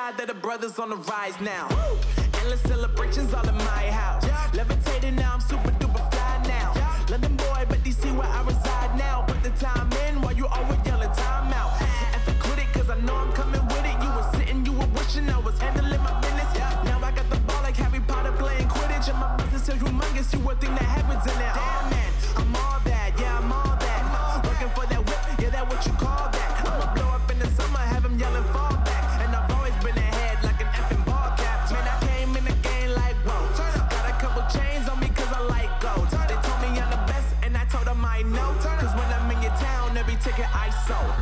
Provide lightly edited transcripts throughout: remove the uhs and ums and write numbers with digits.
God that the brothers on the rise now. Woo! Endless celebrations all in my house. Yeah. Levitating now, I'm super duper fly now. Yeah. London boy, but DC where I reside now. Put the time in while you always yelling time out. And if I quit it, cause I know I'm coming with it. You were sitting, you were wishing I was handling my business. Yeah. Now I got the ball like Harry Potter playing Quidditch. And my business is humongous, you would think that happens in it. Oh man, I'm all that, yeah, I'm all that. Working for that whip, yeah, that what you call that. I'ma blow up in the summer, have him yelling fall back. And I've always been ahead like an effing ball cap. Man, I came in the game like, whoa. Got a couple chains on me cause I like gold. They told me I'm the best and I told them I know. Cause when I'm in your town, every ticket I sold.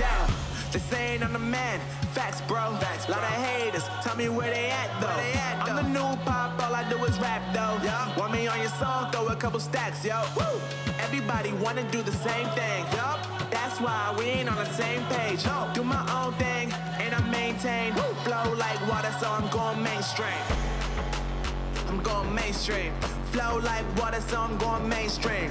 Yeah, they saying I'm the man. Facts, bro. Facts, bro. Lot of haters, tell me where they at though. Where they at, though? I'm the new pop, all I do is rap though. Yeah. Want me on your song, throw a couple stacks, yo. Woo. Everybody wanna do the same thing, yup. That's why we ain't on the same page. No. Do my own thing, and I maintain. Woo. Flow like water, so I'm going mainstream. I'm going mainstream. Flow like water, so I'm going mainstream.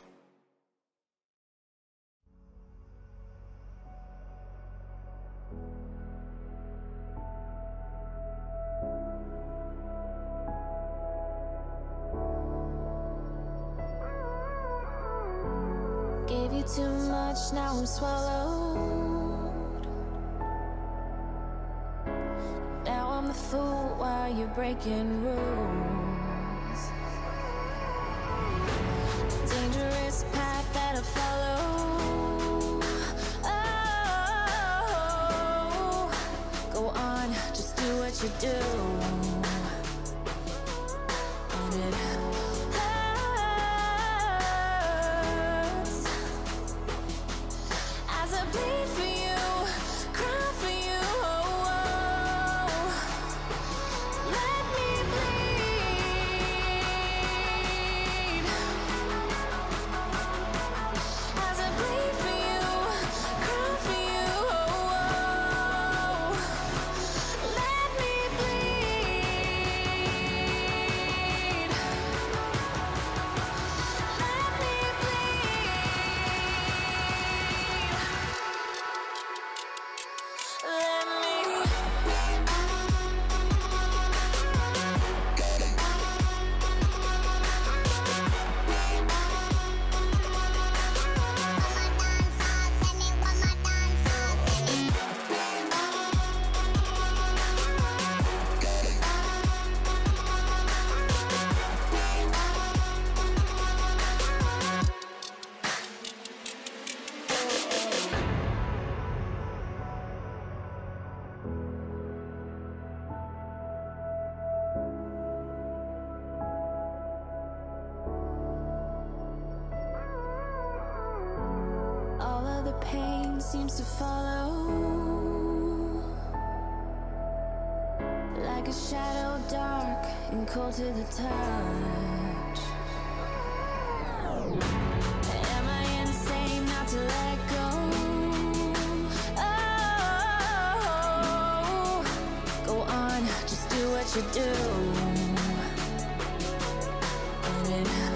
Gave you too much, now I'm swallowed. Now I'm the fool while you're breaking rules. Dangerous path that I follow. Oh, go on, just do what you do. Seems to follow like a shadow, dark and cold to the touch. Am I insane? What you do, and it